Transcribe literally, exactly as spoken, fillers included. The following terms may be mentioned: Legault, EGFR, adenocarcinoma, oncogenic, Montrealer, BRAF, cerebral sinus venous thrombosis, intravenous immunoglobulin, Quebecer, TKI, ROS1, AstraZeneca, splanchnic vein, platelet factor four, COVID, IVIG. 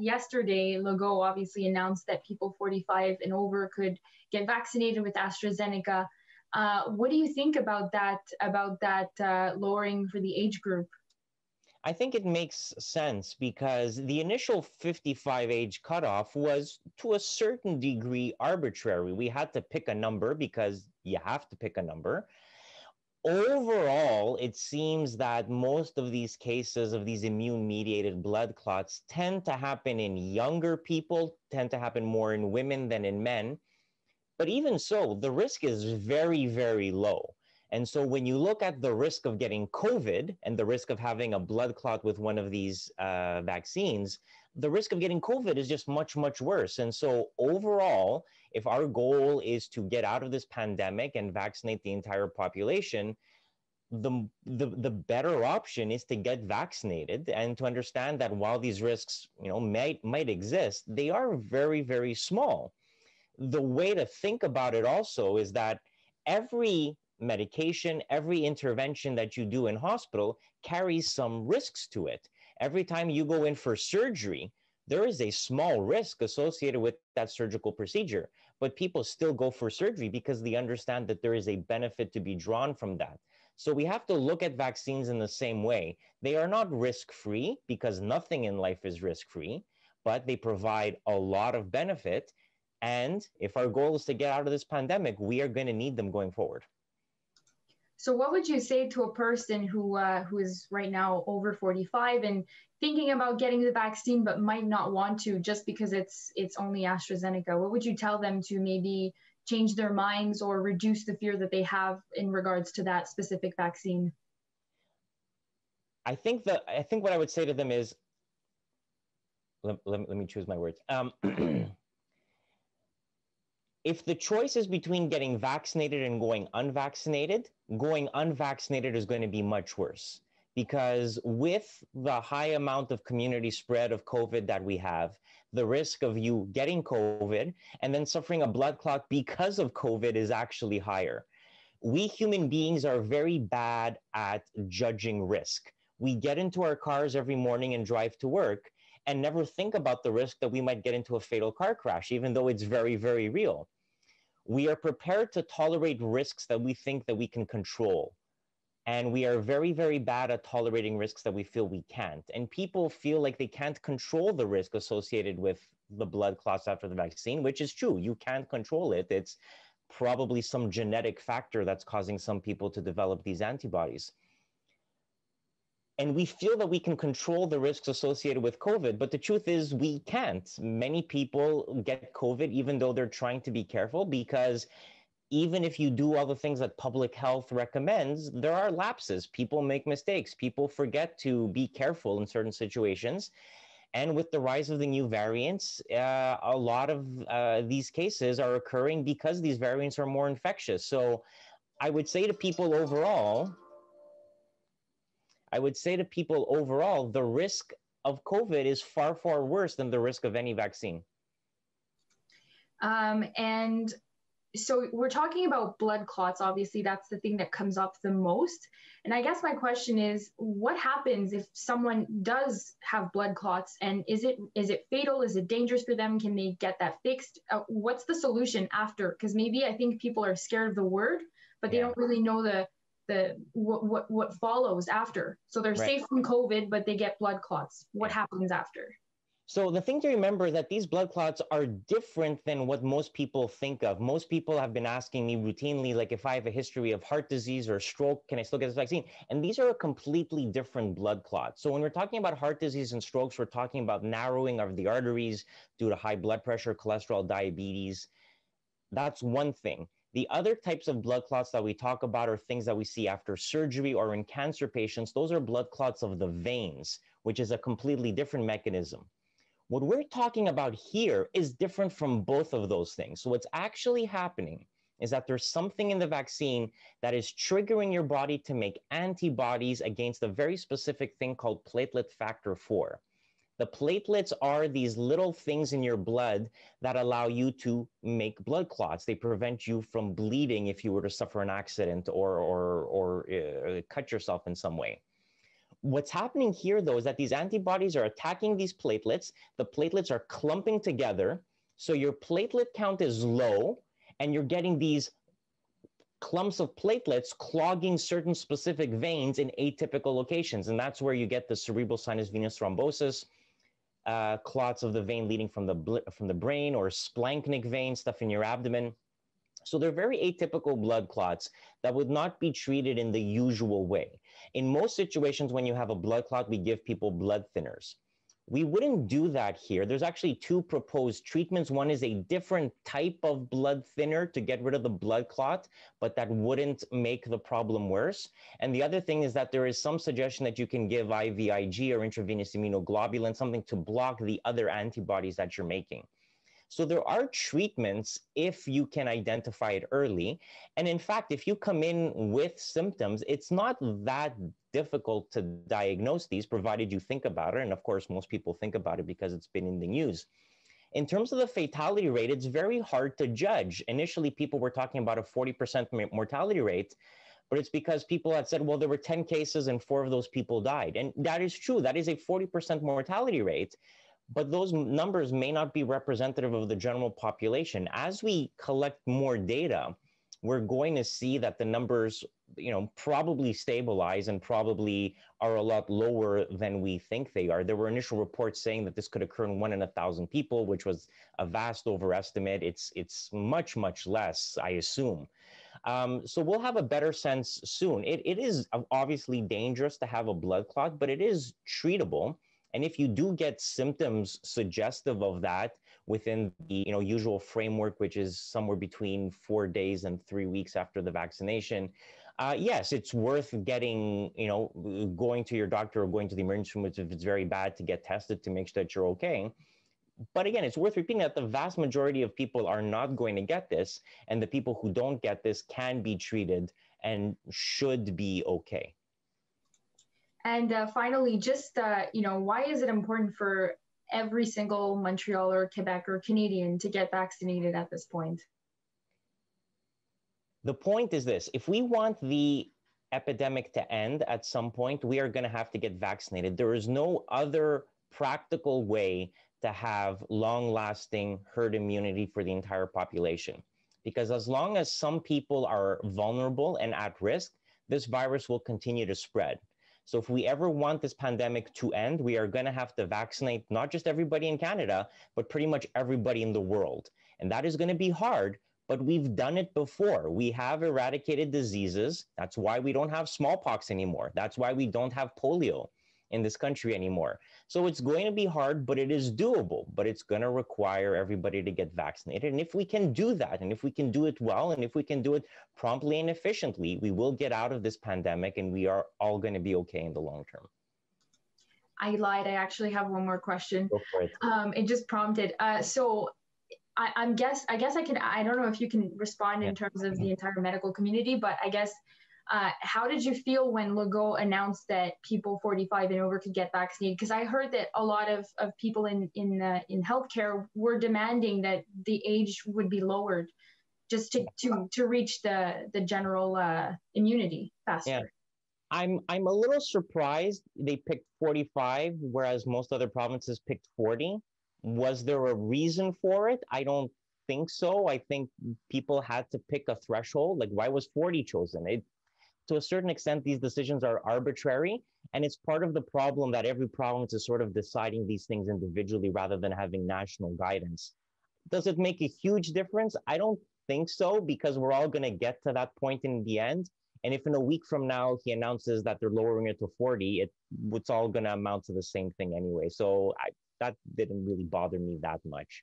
yesterday, Legault obviously announced that people forty-five and over could get vaccinated with AstraZeneca. Uh, what do you think about that, about that uh, lowering for the age group? I think it makes sense because the initial fifty-five age cutoff was to a certain degree arbitrary. We had to pick a number because you have to pick a number. Overall, it seems that most of these cases of these immune-mediated blood clots tend to happen in younger people, tend to happen more in women than in men. But even so, the risk is very, very low. And so when you look at the risk of getting COVID and the risk of having a blood clot with one of these uh, vaccines, the risk of getting COVID is just much, much worse. And so overall, if our goal is to get out of this pandemic and vaccinate the entire population, the, the, the better option is to get vaccinated and to understand that while these risks, you know, might, might exist, they are very, very small. The way to think about it also is that every medication, every intervention that you do in hospital carries some risks to it. Every time you go in for surgery, there is a small risk associated with that surgical procedure, but people still go for surgery because they understand that there is a benefit to be drawn from that. So we have to look at vaccines in the same way. They are not risk-free because nothing in life is risk-free, but they provide a lot of benefit. And if our goal is to get out of this pandemic, we are going to need them going forward. So what would you say to a person who uh, who is right now over forty-five and thinking about getting the vaccine but might not want to just because it's it's only AstraZeneca? What would you tell them to maybe change their minds or reduce the fear that they have in regards to that specific vaccine? I think that I think what I would say to them is, let, let, let me choose my words. Um, If the choice is between getting vaccinated and going unvaccinated, going unvaccinated is going to be much worse because with the high amount of community spread of COVID that we have, the risk of you getting COVID and then suffering a blood clot because of COVID is actually higher. We human beings are very bad at judging risk. We get into our cars every morning and drive to work and never think about the risk that we might get into a fatal car crash, even though it's very, very real. We are prepared to tolerate risks that we think that we can control. And we are very, very bad at tolerating risks that we feel we can't. And people feel like they can't control the risk associated with the blood clots after the vaccine, which is true. You can't control it. It's probably some genetic factor that's causing some people to develop these antibodies. And we feel that we can control the risks associated with COVID, but the truth is we can't. Many people get COVID even though they're trying to be careful because even if you do all the things that public health recommends, there are lapses. People make mistakes. People forget to be careful in certain situations. And with the rise of the new variants, uh, a lot of uh, these cases are occurring because these variants are more infectious. So I would say to people overall, I would say to people overall, the risk of COVID is far, far worse than the risk of any vaccine. Um, and so we're talking about blood clots. Obviously, that's the thing that comes up the most. And I guess my question is, what happens if someone does have blood clots? And is it is it fatal? Is it dangerous for them? Can they get that fixed? Uh, what's the solution after? Because maybe I think people are scared of the word, but they yeah. don't really know the The, what, what, what follows after. So they're right. safe from COVID, but they get blood clots. What happens after? So the thing to remember is that these blood clots are different than what most people think of. Most people have been asking me routinely, like if I have a history of heart disease or stroke, can I still get this vaccine? And these are a completely different blood clot. So when we're talking about heart disease and strokes, we're talking about narrowing of the arteries due to high blood pressure, cholesterol, diabetes. That's one thing. The other types of blood clots that we talk about are things that we see after surgery or in cancer patients. Those are blood clots of the veins, which is a completely different mechanism. What we're talking about here is different from both of those things. So what's actually happening is that there's something in the vaccine that is triggering your body to make antibodies against a very specific thing called platelet factor four. The platelets are these little things in your blood that allow you to make blood clots. They prevent you from bleeding if you were to suffer an accident or, or, or uh, cut yourself in some way. What's happening here, though, is that these antibodies are attacking these platelets. The platelets are clumping together. So your platelet count is low, and you're getting these clumps of platelets clogging certain specific veins in atypical locations. And that's where you get the cerebral sinus venous thrombosis, uh, clots of the vein leading from the, from the brain, or splanchnic vein, stuff in your abdomen. So they're very atypical blood clots that would not be treated in the usual way. In most situations, when you have a blood clot, we give people blood thinners. We wouldn't do that here. There's actually two proposed treatments. One is a different type of blood thinner to get rid of the blood clot, but that wouldn't make the problem worse. And the other thing is that there is some suggestion that you can give I V I G or intravenous immunoglobulin, something to block the other antibodies that you're making. So there are treatments if you can identify it early. And in fact, if you come in with symptoms, it's not that difficult to diagnose these, provided you think about it. And of course, most people think about it because it's been in the news. In terms of the fatality rate, it's very hard to judge. Initially, people were talking about a forty percent mortality rate, but it's because people had said, well, there were ten cases and four of those people died. And that is true. That is a forty percent mortality rate. But those numbers may not be representative of the general population. As we collect more data, we're going to see that the numbers, you know, probably stabilize and probably are a lot lower than we think they are. There were initial reports saying that this could occur in one in a thousand people, which was a vast overestimate. It's, it's much, much less, I assume. Um, so we'll have a better sense soon. It, it is obviously dangerous to have a blood clot, but it is treatable. And if you do get symptoms suggestive of that within the you know, usual framework, which is somewhere between four days and three weeks after the vaccination, uh, yes, it's worth getting, you know, going to your doctor or going to the emergency room if it's very bad to get tested to make sure that you're okay. But again, it's worth repeating that the vast majority of people are not going to get this, and the people who don't get this can be treated and should be okay. And uh, finally, just, uh, you know, why is it important for every single Montrealer, Quebecer, Canadian to get vaccinated at this point? The point is this: if we want the epidemic to end at some point, we are going to have to get vaccinated. There is no other practical way to have long-lasting herd immunity for the entire population. Because as long as some people are vulnerable and at risk, this virus will continue to spread. So if we ever want this pandemic to end, we are going to have to vaccinate not just everybody in Canada, but pretty much everybody in the world. And that is going to be hard, but we've done it before. We have eradicated diseases. That's why we don't have smallpox anymore. That's why we don't have polio in this country anymore. So it's going to be hard, but it is doable. But it's going to require everybody to get vaccinated. And if we can do that, and if we can do it well, and if we can do it promptly and efficiently, we will get out of this pandemic, and we are all going to be okay in the long term. I lied. I actually have one more question. Go for it. Um, it just prompted. Uh, so I, I'm guess I guess I can. I don't know if you can respond in yeah. terms of the entire medical community, but I guess. Uh, how did you feel when Legault announced that people forty-five and over could get vaccinated? Because I heard that a lot of, of people in in, uh, in healthcare were demanding that the age would be lowered just to to, to reach the the general uh, immunity faster. Yeah. I'm I'm a little surprised they picked forty-five, whereas most other provinces picked forty. Was there a reason for it? I don't think so. I think people had to pick a threshold. Like, why was forty chosen? It To a certain extent, these decisions are arbitrary, and it's part of the problem that every province is sort of deciding these things individually rather than having national guidance. Does it make a huge difference? I don't think so, because we're all going to get to that point in the end. And if in a week from now he announces that they're lowering it to forty, it, it's all going to amount to the same thing anyway. So I, that didn't really bother me that much.